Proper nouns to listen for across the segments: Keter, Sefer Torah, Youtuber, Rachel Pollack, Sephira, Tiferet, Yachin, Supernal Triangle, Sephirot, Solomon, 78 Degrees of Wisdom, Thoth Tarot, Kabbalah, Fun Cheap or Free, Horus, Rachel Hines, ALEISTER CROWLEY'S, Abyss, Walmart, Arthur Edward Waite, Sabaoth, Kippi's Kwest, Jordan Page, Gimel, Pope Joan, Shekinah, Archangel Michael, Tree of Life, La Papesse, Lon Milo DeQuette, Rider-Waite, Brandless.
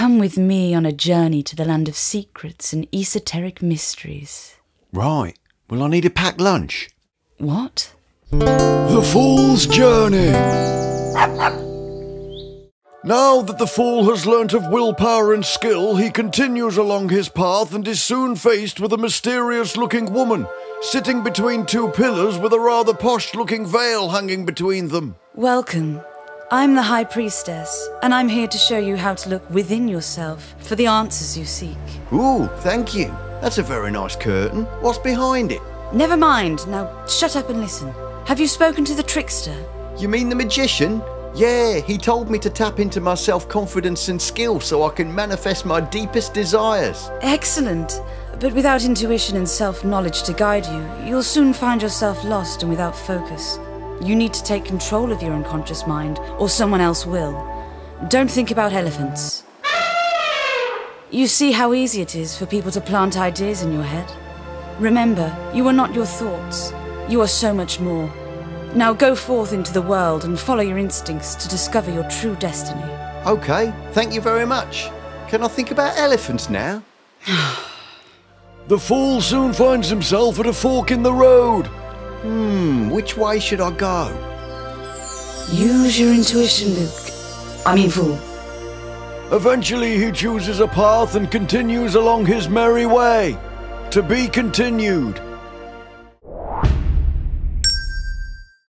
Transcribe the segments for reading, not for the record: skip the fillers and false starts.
Come with me on a journey to the land of secrets and esoteric mysteries. Right. Well, I need a packed lunch. What? The Fool's Journey. Now that the Fool has learnt of willpower and skill, he continues along his path and is soon faced with a mysterious-looking woman, sitting between two pillars with a rather posh-looking veil hanging between them. Welcome. I'm the High Priestess, and I'm here to show you how to look within yourself for the answers you seek. Ooh, thank you. That's a very nice curtain. What's behind it? Never mind. Now shut up and listen. Have you spoken to the trickster? You mean the magician? Yeah, he told me to tap into my self-confidence and skill so I can manifest my deepest desires. Excellent. But without intuition and self-knowledge to guide you, you'll soon find yourself lost and without focus. You need to take control of your unconscious mind, or someone else will. Don't think about elephants. You see how easy it is for people to plant ideas in your head? Remember, you are not your thoughts. You are so much more. Now go forth into the world and follow your instincts to discover your true destiny. Okay, thank you very much. Can I think about elephants now? The Fool soon finds himself at a fork in the road. Which way should I go? Use your intuition, Luke. I mean, Fool. Eventually he chooses a path and continues along his merry way. To be continued.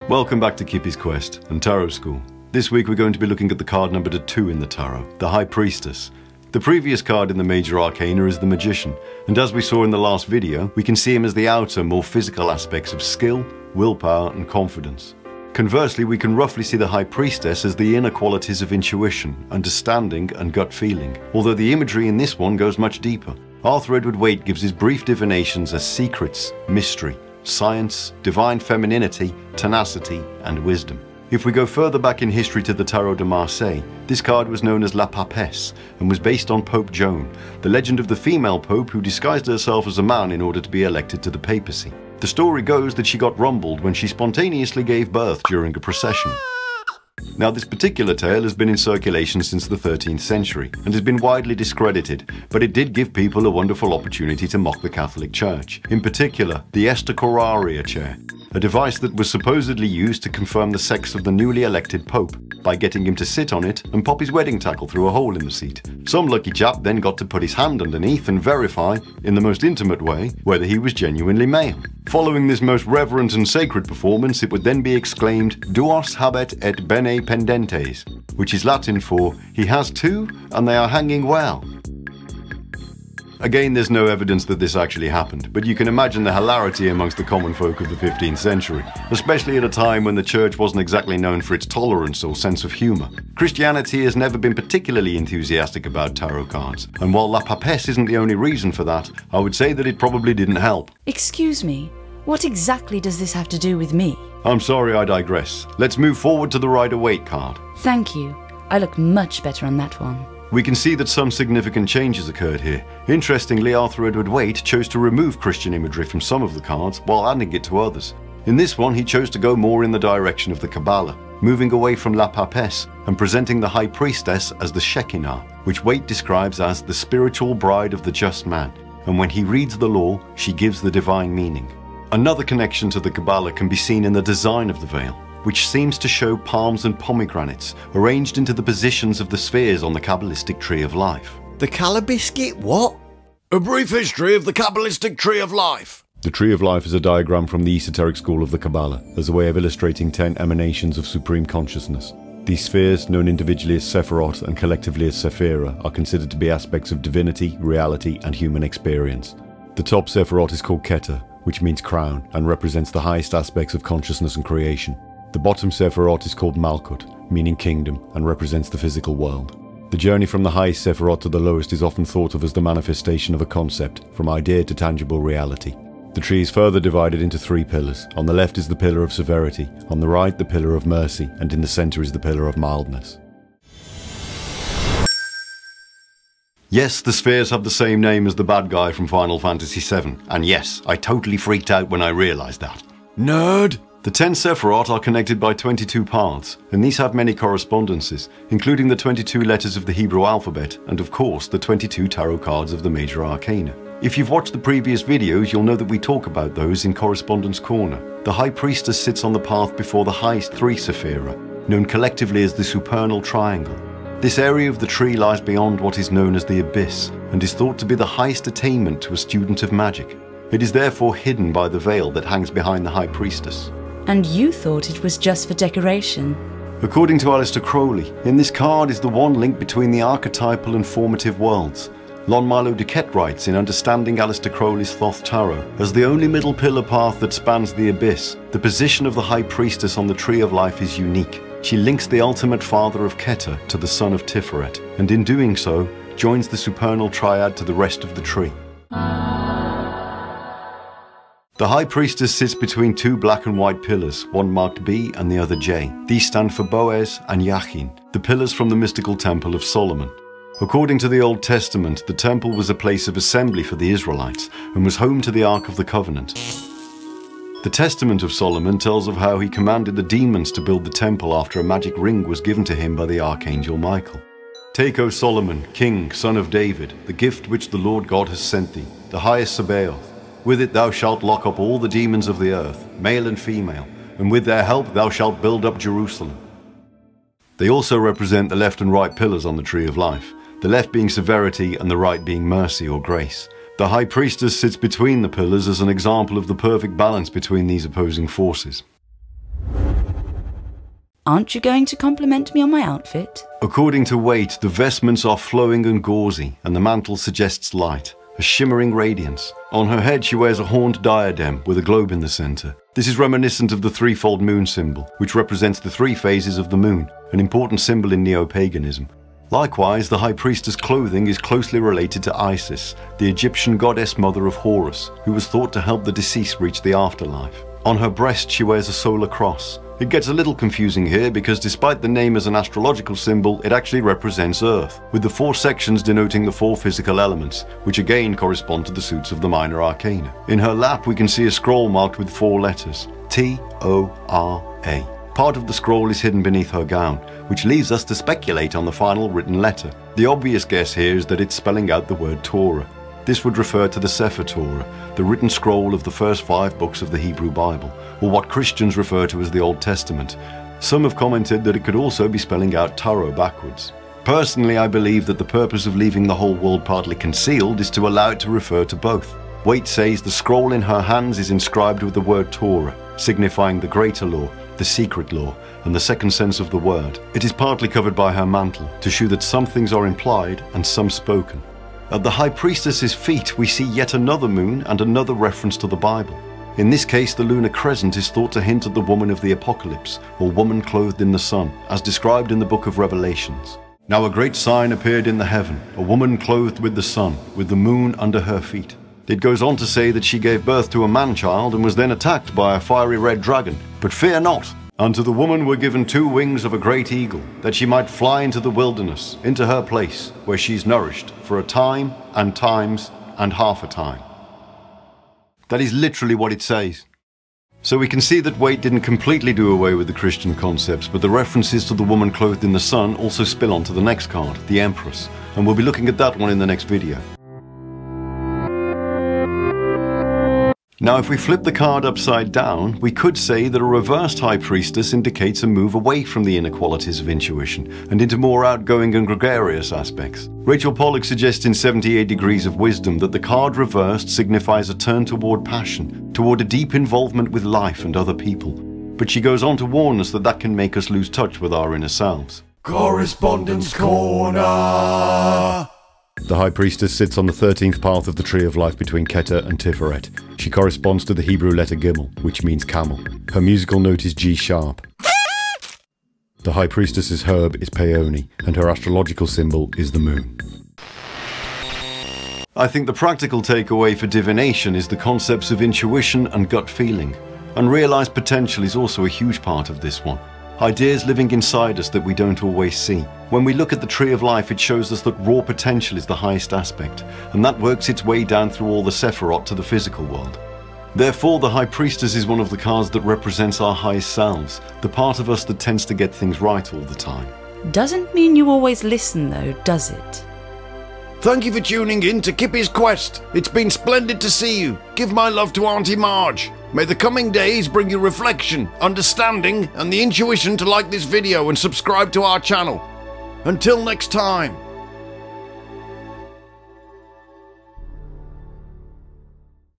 Welcome back to Kippi's Kwest and Tarot School. This week we're going to be looking at the card numbered to 2 in the tarot, the High Priestess. The previous card in the Major Arcana is the Magician, and as we saw in the last video, we can see him as the outer, more physical aspects of skill, willpower and confidence. Conversely, we can roughly see the High Priestess as the inner qualities of intuition, understanding and gut feeling, although the imagery in this one goes much deeper. Arthur Edward Waite gives his brief divinations as secrets, mystery, science, divine femininity, tenacity and wisdom. If we go further back in history to the Tarot de Marseille, this card was known as La Papesse and was based on Pope Joan, the legend of the female pope who disguised herself as a man in order to be elected to the papacy. The story goes that she got rumbled when she spontaneously gave birth during a procession. Now, this particular tale has been in circulation since the 13th century and has been widely discredited, but it did give people a wonderful opportunity to mock the Catholic Church, in particular the Esta Coraria chair, a device that was supposedly used to confirm the sex of the newly elected pope by getting him to sit on it and pop his wedding tackle through a hole in the seat. Some lucky chap then got to put his hand underneath and verify, in the most intimate way, whether he was genuinely male. Following this most reverent and sacred performance, it would then be exclaimed, Duos habet et bene pendentes, which is Latin for, he has two and they are hanging well. Again, there's no evidence that this actually happened, but you can imagine the hilarity amongst the common folk of the 15th century, especially at a time when the church wasn't exactly known for its tolerance or sense of humour. Christianity has never been particularly enthusiastic about tarot cards, and while La Papesse isn't the only reason for that, I would say that it probably didn't help. Excuse me, what exactly does this have to do with me? I'm sorry, I digress. Let's move forward to the Rider-Waite card. Thank you. I look much better on that one. We can see that some significant changes occurred here. Interestingly, Arthur Edward Waite chose to remove Christian imagery from some of the cards while adding it to others. In this one, he chose to go more in the direction of the Kabbalah, moving away from La Papesse and presenting the High Priestess as the Shekinah, which Waite describes as the spiritual bride of the just man, and when he reads the law, she gives the divine meaning. Another connection to the Kabbalah can be seen in the design of the veil, which seems to show palms and pomegranates arranged into the positions of the spheres on the Kabbalistic Tree of Life. The Calabiscuit what? A brief history of the Kabbalistic Tree of Life. The Tree of Life is a diagram from the esoteric school of the Kabbalah as a way of illustrating 10 emanations of supreme consciousness. These spheres, known individually as Sephirot and collectively as Sephira, are considered to be aspects of divinity, reality and human experience. The top Sephirot is called Keter, which means crown, and represents the highest aspects of consciousness and creation. The bottom Sephirot is called Malkut, meaning kingdom, and represents the physical world. The journey from the highest Sephirot to the lowest is often thought of as the manifestation of a concept, from idea to tangible reality. The tree is further divided into 3 pillars. On the left is the pillar of severity, on the right the pillar of mercy, and in the centre is the pillar of mildness. Yes, the spheres have the same name as the bad guy from Final Fantasy VII, and yes, I totally freaked out when I realised that. Nerd! The 10 Sephirot are connected by 22 paths, and these have many correspondences, including the 22 letters of the Hebrew alphabet and of course the 22 tarot cards of the Major Arcana. If you've watched the previous videos, you'll know that we talk about those in Correspondence Corner. The High Priestess sits on the path before the High Three Sephira, known collectively as the Supernal Triangle. This area of the tree lies beyond what is known as the Abyss, and is thought to be the highest attainment to a student of magic. It is therefore hidden by the veil that hangs behind the High Priestess. And you thought it was just for decoration? According to Aleister Crowley, in this card is the one link between the archetypal and formative worlds. Lon Milo DeQuette writes in Understanding Aleister Crowley's Thoth Tarot, as the only middle pillar path that spans the Abyss, the position of the High Priestess on the Tree of Life is unique. She links the ultimate father of Keter to the son of Tiferet, and in doing so, joins the Supernal Triad to the rest of the tree. The High Priestess sits between two black and white pillars, one marked B and the other J. These stand for Boaz and Yachin, the pillars from the mystical Temple of Solomon. According to the Old Testament, the temple was a place of assembly for the Israelites and was home to the Ark of the Covenant. The Testament of Solomon tells of how he commanded the demons to build the temple after a magic ring was given to him by the Archangel Michael. Take, O Solomon, king, son of David, the gift which the Lord God has sent thee, the highest Sabaoth. With it thou shalt lock up all the demons of the earth, male and female, and with their help thou shalt build up Jerusalem. They also represent the left and right pillars on the Tree of Life, the left being severity and the right being mercy or grace. The High Priestess sits between the pillars as an example of the perfect balance between these opposing forces. Aren't you going to compliment me on my outfit? According to Waite, the vestments are flowing and gauzy, and the mantle suggests light, a shimmering radiance. On her head she wears a horned diadem with a globe in the center. This is reminiscent of the threefold moon symbol, which represents the three phases of the moon, an important symbol in neo-paganism. Likewise, the High Priestess' clothing is closely related to Isis, the Egyptian goddess mother of Horus, who was thought to help the deceased reach the afterlife. On her breast she wears a solar cross. It gets a little confusing here because despite the name as an astrological symbol, it actually represents Earth, with the four sections denoting the four physical elements, which again correspond to the suits of the Minor Arcana. In her lap we can see a scroll marked with four letters, T-O-R-A. Part of the scroll is hidden beneath her gown, which leaves us to speculate on the final written letter. The obvious guess here is that it's spelling out the word Torah. This would refer to the Sefer Torah, the written scroll of the first 5 books of the Hebrew Bible, or what Christians refer to as the Old Testament. Some have commented that it could also be spelling out Tarot backwards. Personally, I believe that the purpose of leaving the whole world partly concealed is to allow it to refer to both. Waite says the scroll in her hands is inscribed with the word Torah, signifying the greater law, the secret law, and the second sense of the word. It is partly covered by her mantle, to shew that some things are implied and some spoken. At the High Priestess's feet we see yet another moon and another reference to the Bible. In this case, the lunar crescent is thought to hint at the woman of the Apocalypse, or woman clothed in the sun, as described in the Book of Revelations. Now a great sign appeared in the heaven, a woman clothed with the sun, with the moon under her feet. It goes on to say that she gave birth to a man-child and was then attacked by a fiery red dragon. But fear not! Unto the woman were given 2 wings of a great eagle, that she might fly into the wilderness, into her place, where she's nourished, for a time, and times, and half a time. That is literally what it says. So we can see that Waite didn't completely do away with the Christian concepts, but the references to the woman clothed in the sun also spill onto the next card, the Empress, and we'll be looking at that one in the next video. Now if we flip the card upside down, we could say that a reversed High Priestess indicates a move away from the inequalities of intuition and into more outgoing and gregarious aspects. Rachel Pollack suggests in 78 Degrees of Wisdom that the card reversed signifies a turn toward passion, toward a deep involvement with life and other people. But she goes on to warn us that that can make us lose touch with our inner selves. Correspondence Corner! The High Priestess sits on the 13th path of the Tree of Life between Keter and Tiferet. She corresponds to the Hebrew letter Gimel, which means camel. Her musical note is G-sharp. The High Priestess's herb is peony, and her astrological symbol is the moon. I think the practical takeaway for divination is the concepts of intuition and gut feeling. Unrealized potential is also a huge part of this one. Ideas living inside us that we don't always see. When we look at the Tree of Life, it shows us that raw potential is the highest aspect, and that works its way down through all the Sephirot to the physical world. Therefore, the High Priestess is one of the cards that represents our highest selves, the part of us that tends to get things right all the time. Doesn't mean you always listen though, does it? Thank you for tuning in to Kippi's Kwest. It's been splendid to see you. Give my love to Auntie Marge. May the coming days bring you reflection, understanding, and the intuition to like this video and subscribe to our channel. Until next time.